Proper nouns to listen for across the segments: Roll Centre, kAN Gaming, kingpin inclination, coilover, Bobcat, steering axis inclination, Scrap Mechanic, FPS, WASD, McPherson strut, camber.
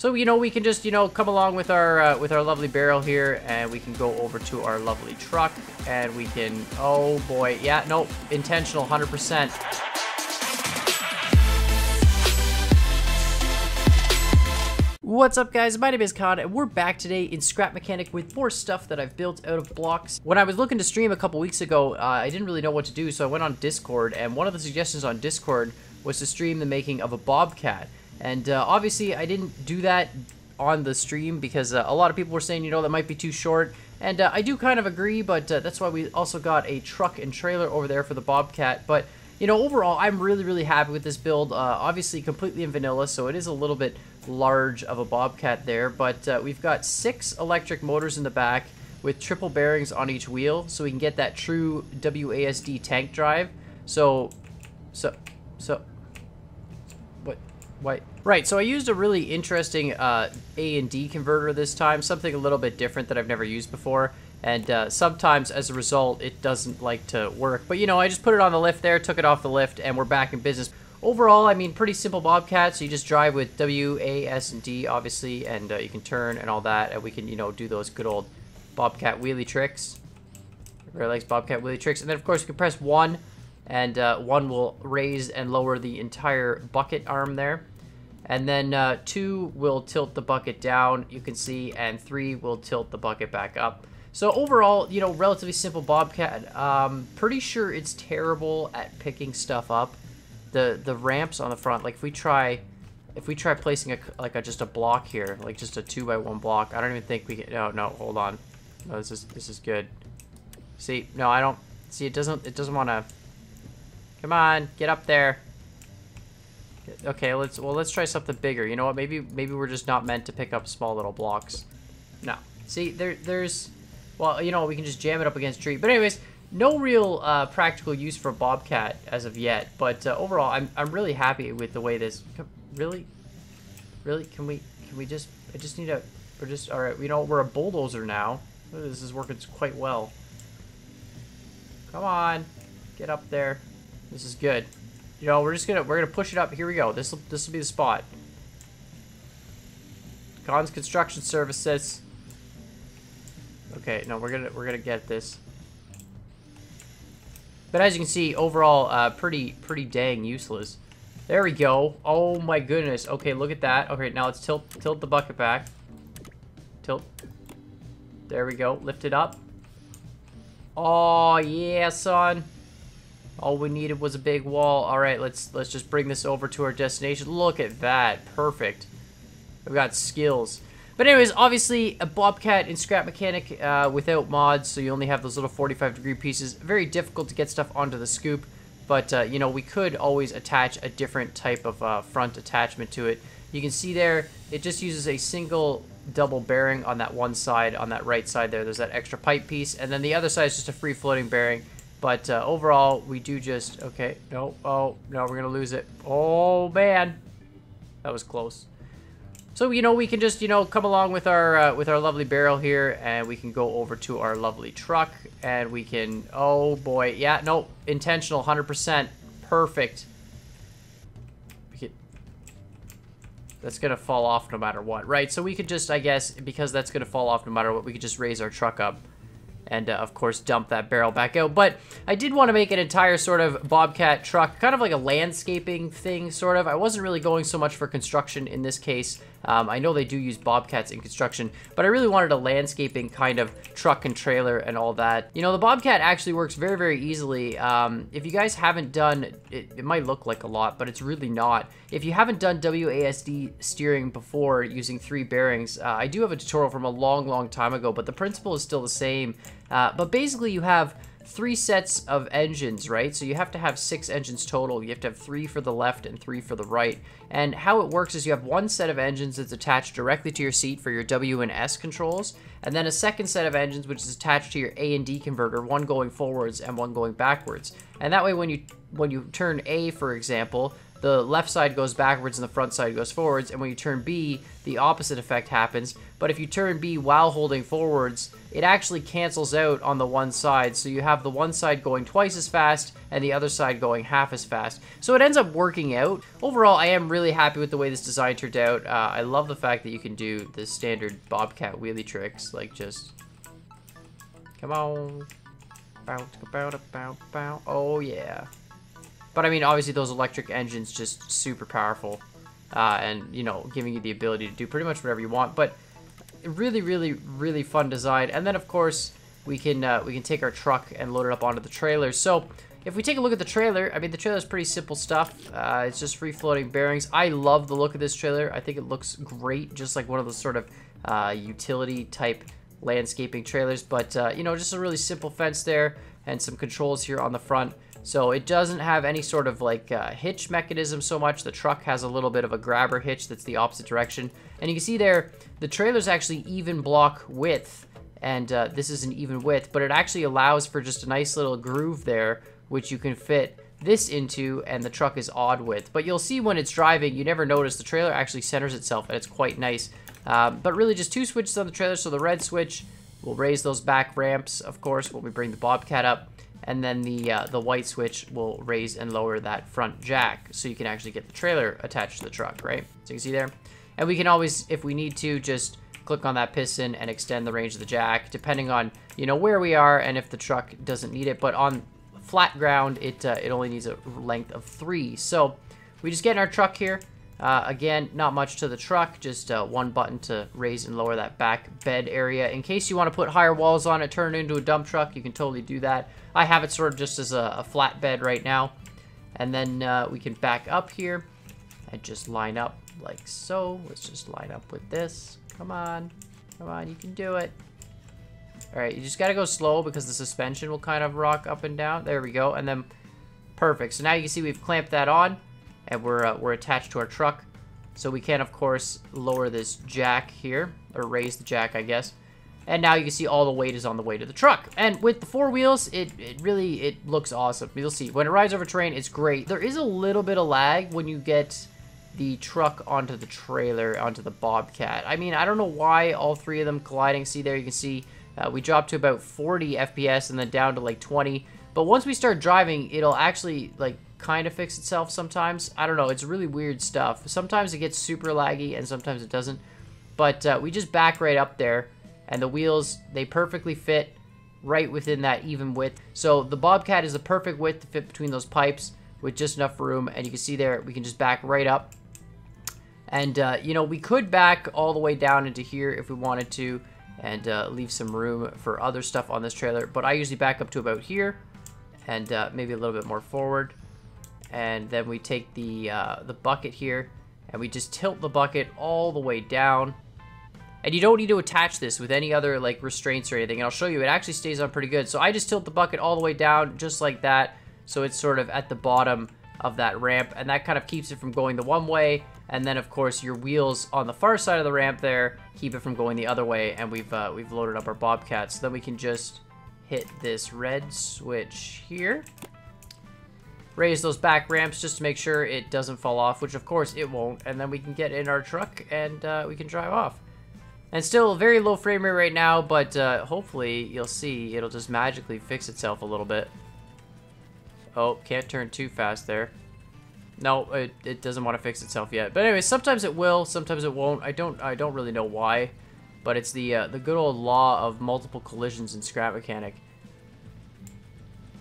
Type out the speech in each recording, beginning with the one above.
So, you know, we can just, you know, come along with our lovely barrel here, and we can go over to our lovely truck, and we can, oh boy, yeah, nope, intentional, 100%. What's up, guys? My name is kAN, and we're back today in Scrap Mechanic with more stuff that I've built out of blocks. When I was looking to stream a couple weeks ago, I didn't really know what to do, so I went on Discord, and one of the suggestions on Discord was to stream the making of a Bobcat. And obviously I didn't do that on the stream because a lot of people were saying, you know, that might be too short. And I do kind of agree, but that's why we also got a truck and trailer over there for the Bobcat. But, you know, overall, I'm really, really happy with this build. Obviously completely in vanilla, so it is a little bit large of a Bobcat there. But we've got 6 electric motors in the back with triple bearings on each wheel, so we can get that true WASD tank drive. Right, so I used a really interesting A&D converter this time, something a little bit different that I've never used before, and sometimes as a result it doesn't like to work, but you know, I just put it on the lift there, took it off the lift, and we're back in business. Overall, I mean, pretty simple Bobcat, so you just drive with WASD obviously, and you can turn and all that, and we can, you know, do those good old Bobcat wheelie tricks. Everybody likes Bobcat wheelie tricks. And then of course you can press 1, and one will raise and lower the entire bucket arm there. And then 2 will tilt the bucket down, you can see, and 3 will tilt the bucket back up. So overall, you know, relatively simple Bobcat. Pretty sure it's terrible at picking stuff up. The ramps on the front, like if we try placing just a block here, like just a 2x1 block, I don't even think we can. No, hold on. No, this is good. See, no, I don't see. It doesn't want to. Come on, get up there. Okay, let's try something bigger. You know what? Maybe we're just not meant to pick up small little blocks. No. See, there's well, you know, we can just jam it up against a tree. But anyways, no real practical use for Bobcat as of yet. But overall, I'm really happy with the way this. Really, can we just? I just need a. We're just all right. You know, we're a bulldozer now. This is working quite well. Come on, get up there. This is good. You know, we're gonna push it up. Here we go. This will be the spot. kAN's Construction Services. Okay, no, we're gonna get this. But as you can see, overall, pretty dang useless. There we go. Oh my goodness. Okay, look at that. Okay, now let's tilt the bucket back. Tilt. There we go. Lift it up. Oh yeah, son. All we needed was a big wall. All right, let's just bring this over to our destination. Look at that. Perfect. We've got skills. But anyways, obviously, a Bobcat in Scrap Mechanic without mods, so you only have those little 45-degree pieces. Very difficult to get stuff onto the scoop, but, you know, we could always attach a different type of front attachment to it. You can see there, it just uses a single double bearing on that one side, on that right side there. There's that extra pipe piece, and then the other side is just a free-floating bearing. But overall, we do just... Okay, no, oh, no, we're going to lose it. Oh, man. That was close. So, you know, we can just, you know, come along with our lovely barrel here, and we can go over to our lovely truck, and we can... Oh, boy. Yeah, no, intentional, 100%. Perfect. We can, that's going to fall off no matter what, right? So we could just, I guess, because that's going to fall off no matter what, we could just raise our truck up. And, of course, dump that barrel back out. But I did want to make an entire sort of Bobcat truck, kind of like a landscaping thing, sort of. I wasn't really going so much for construction in this case. I know they do use Bobcats in construction, but I really wanted a landscaping kind of truck and trailer and all that. You know, the Bobcat actually works very, very easily. If you guys haven't done, it might look like a lot, but it's really not. If you haven't done WASD steering before using 3 bearings, I do have a tutorial from a long, long time ago, but the principle is still the same. But basically you have 3 sets of engines, right? So you have to have 6 engines total. You have to have 3 for the left and 3 for the right. And how it works is you have one set of engines that's attached directly to your seat for your W and S controls, and then a second set of engines which is attached to your A and D converter, one going forwards and one going backwards. And that way when you turn A, for example, the left side goes backwards and the front side goes forwards, and when you turn B, the opposite effect happens. But if you turn B while holding forwards, it actually cancels out on the one side, so you have the one side going twice as fast and the other side going half as fast. So it ends up working out. Overall, I am really happy with the way this design turned out. I love the fact that you can do the standard Bobcat wheelie tricks, like just... Come on. Bow. Oh yeah. But I mean, obviously those electric engines just super powerful, and you know, giving you the ability to do pretty much whatever you want. But really, really, really fun design. And then of course we can take our truck and load it up onto the trailer. So if we take a look at the trailer, I mean the trailer is pretty simple stuff. It's just free floating bearings. I love the look of this trailer. I think it looks great, just like one of those sort of utility type landscaping trailers. But you know, just a really simple fence there and some controls here on the front. So it doesn't have any sort of like hitch mechanism so much. The truck has a little bit of a grabber hitch that's the opposite direction. And you can see there, the trailer's actually even block width. And this is an even width, but it actually allows for just a nice little groove there, which you can fit this into, and the truck is odd width. But you'll see when it's driving, you never notice the trailer actually centers itself, and it's quite nice. But really just two switches on the trailer. So the red switch will raise those back ramps, of course, when we bring the Bobcat up. And then the white switch will raise and lower that front jack, so you can actually get the trailer attached to the truck, right? So you can see there. And we can always, if we need to, just click on that piston and extend the range of the jack, depending on, you know, where we are and if the truck doesn't need it. But on flat ground, it only needs a length of 3. So we just get in our truck here. Again, not much to the truck, just one button to raise and lower that back bed area. In case you want to put higher walls on it, turn it into a dump truck, you can totally do that. I have it sort of just as a flat bed right now. And then we can back up here and just line up like so. Let's just line up with this. Come on. Come on, you can do it. All right, you just got to go slow because the suspension will kind of rock up and down. There we go. And then perfect. So now you can see we've clamped that on. And we're attached to our truck. So we can, of course, lower this jack here. Or raise the jack, I guess. And now you can see all the weight is on the way to the truck. And with the 4 wheels, it really looks awesome. You'll see. When it rides over terrain, it's great. There is a little bit of lag when you get the truck onto the trailer, onto the Bobcat. I mean, I don't know why all 3 of them colliding. See there, you can see we dropped to about 40 FPS and then down to like 20. But once we start driving, it'll actually, like, kind of fix itself sometimes. I don't know, it's really weird stuff. Sometimes it gets super laggy and sometimes it doesn't. But we just back right up there, and the wheels, they perfectly fit right within that even width. So the Bobcat is the perfect width to fit between those pipes with just enough room. And you can see there, we can just back right up. And you know, we could back all the way down into here if we wanted to, and leave some room for other stuff on this trailer. But I usually back up to about here, and maybe a little bit more forward. And then we take the bucket here, and we just tilt the bucket all the way down. And you don't need to attach this with any other, like, restraints or anything. And I'll show you, it actually stays on pretty good. So I just tilt the bucket all the way down, just like that. So it's sort of at the bottom of that ramp. And that kind of keeps it from going the one way. And then, of course, your wheels on the far side of the ramp there keep it from going the other way. And we've loaded up our Bobcat. So then we can just hit this red switch here. Raise those back ramps just to make sure it doesn't fall off, which of course it won't. And then we can get in our truck and we can drive off. And still very low frame rate right now, but hopefully you'll see it'll just magically fix itself a little bit. Oh, can't turn too fast there. No, it doesn't want to fix itself yet. But anyway, sometimes it will, sometimes it won't. I don't really know why, but it's the good old law of multiple collisions in Scrap Mechanic.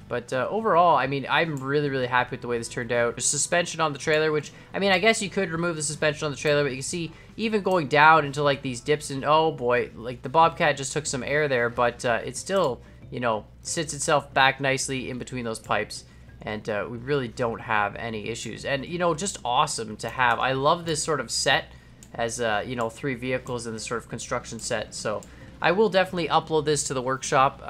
But overall, I mean, I'm really, really happy with the way this turned out. There's suspension on the trailer, which, I mean, I guess you could remove the suspension on the trailer, but you can see even going down into, like, these dips and, oh boy, like, the Bobcat just took some air there, but it still, you know, sits itself back nicely in between those pipes, and we really don't have any issues. And, you know, just awesome to have. I love this sort of set as, you know, 3 vehicles in this sort of construction set, so... I will definitely upload this to the workshop.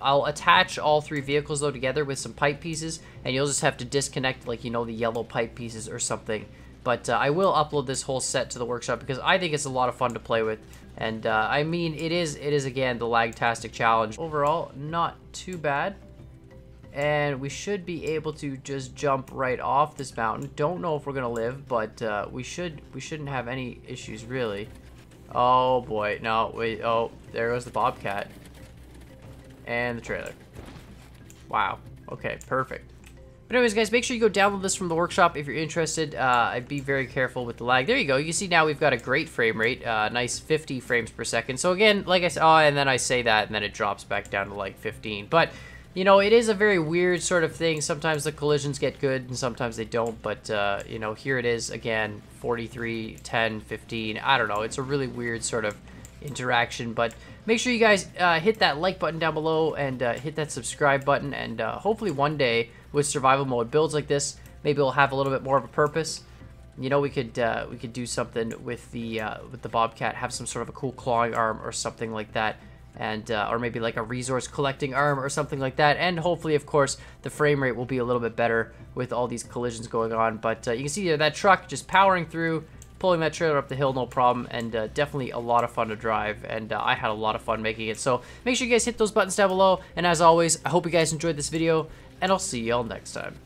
I'll attach all 3 vehicles, though, together with some pipe pieces, and you'll just have to disconnect, like, you know, the yellow pipe pieces or something. But I will upload this whole set to the workshop because I think it's a lot of fun to play with. And, I mean, it is, again, the Lagtastic Challenge. Overall, not too bad. and we should be able to just jump right off this mountain. Don't know if we're gonna live, but we shouldn't have any issues really. Oh boy, no, wait, oh, there goes the Bobcat. And the trailer. Wow, okay, perfect. But anyways, guys, make sure you go download this from the workshop if you're interested. I'd be very careful with the lag. There you go. You can see now we've got a great frame rate, nice 50 frames per second. So again, like I said, oh, and then I say that, and then it drops back down to like 15. But, you know, it is a very weird sort of thing. Sometimes the collisions get good, and sometimes they don't. But, you know, here it is again, 43, 10, 15. I don't know. It's a really weird sort of interaction, but make sure you guys hit that like button down below and hit that subscribe button, and hopefully one day with survival mode builds like this, maybe we'll have a little bit more of a purpose. You know, we could do something with the Bobcat, have some sort of a cool clawing arm or something like that, and or maybe like a resource collecting arm or something like that. And hopefully, of course, the frame rate will be a little bit better with all these collisions going on. But you can see there, that truck just powering through, pulling that trailer up the hill, no problem, and definitely a lot of fun to drive, and I had a lot of fun making it. So make sure you guys hit those buttons down below, and as always, I hope you guys enjoyed this video, and I'll see y'all next time.